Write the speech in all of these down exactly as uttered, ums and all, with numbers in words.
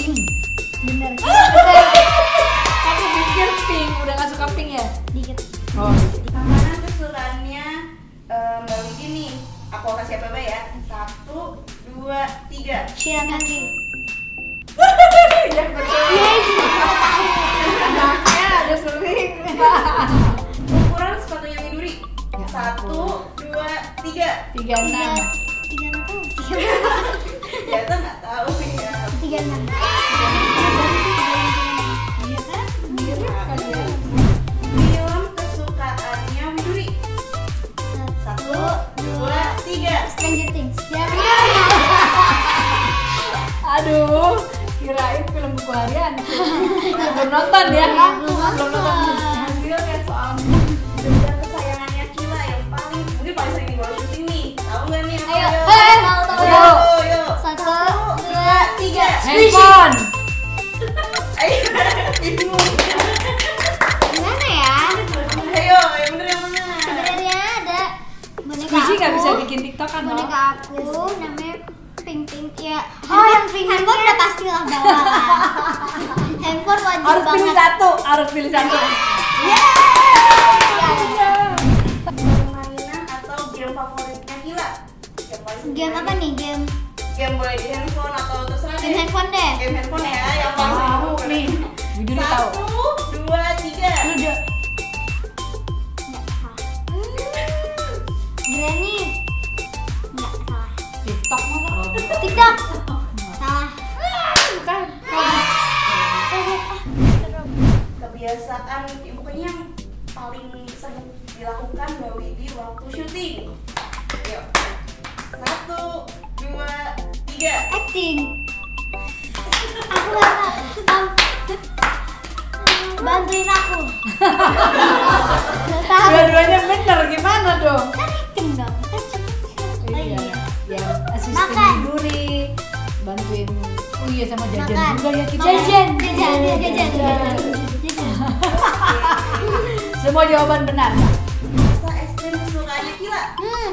Pink. Bener. Aku pikir Pink. Udah gak suka Pink ya? Dikit. Oh. Tanganan kesulitannya Mbak Widi nih. Aku kasih apa ya? Satu, dua, tiga. Siang kaki. Ya betul. Aku tahu. Anaknya ada suling. Ukuran sepatunya Midori. Satu, dua, tiga. Tiga enam. Tiga enam tuh. Ya tuh nggak tahu ya. Tiga enam. Iya kan? Mirip kan ya. Film kesukaannya Midori. Satu, dua, tiga. Stranger Things. Ya benar. Aduh. Kirain film Buku Harianku. Belum nonton ya? Belum nonton. Hasil ya soal benda kesayangannya Kila yang paling mungkin paling sering dibawa syuting nih. Tahu nggak nih? Ayo, ayo, tahu tahu. Ayo, satu, dua, tiga. Handphone. Ayo, itu. Gimana ya? Ayo, yang bener yang mana? Sebenarnya ada boneka aku. Cici nggak bisa bikin TikTok kan? Boneka aku namanya Pink-Pink ya. Oh, yang Pink handphone udah pasti lah bawa. Handphone wajib banget. Harus pilih satu, harus pilih satu. Yeay! Mainan atau game favoritnya Kila? Game apa nih? Game? Game boleh di handphone atau terserah deh. Game handphone deh. Game handphone ya, yang paling tahu nih. Satu, dua, tiga. Udah. Granny. Nggak salah. TikTok mah. Tidak. Salah. Bukan. Kebiasaan pokoknya yang paling sering dilakukan Mbak Widi waktu syuting. Yuk. Satu, dua, tiga. Acting. Aku tahu. Bantuin aku. Dua-duanya bener gimana dong? Kan acting dong. Makan duri, bantuin. Oh iya sama jajan makan. Juga ya kita. Jajan, jajan, jajan, jajan. jajan. jajan. Semua jawaban benar. Masa es krim kesukaannya Kila? Hmm.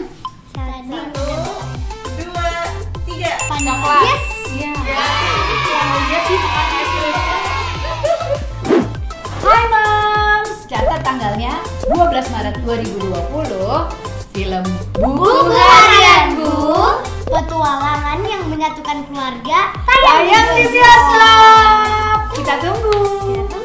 Satu, dua, tiga. Coklat. Yes. Iya. Iya sih makan es krim. Hai Moms, catat tanggalnya dua belas Maret dua ribu dua puluh. Film Buku Harianku, petualangan yang menyatukan keluarga, tayang di bioskop. Kita tunggu.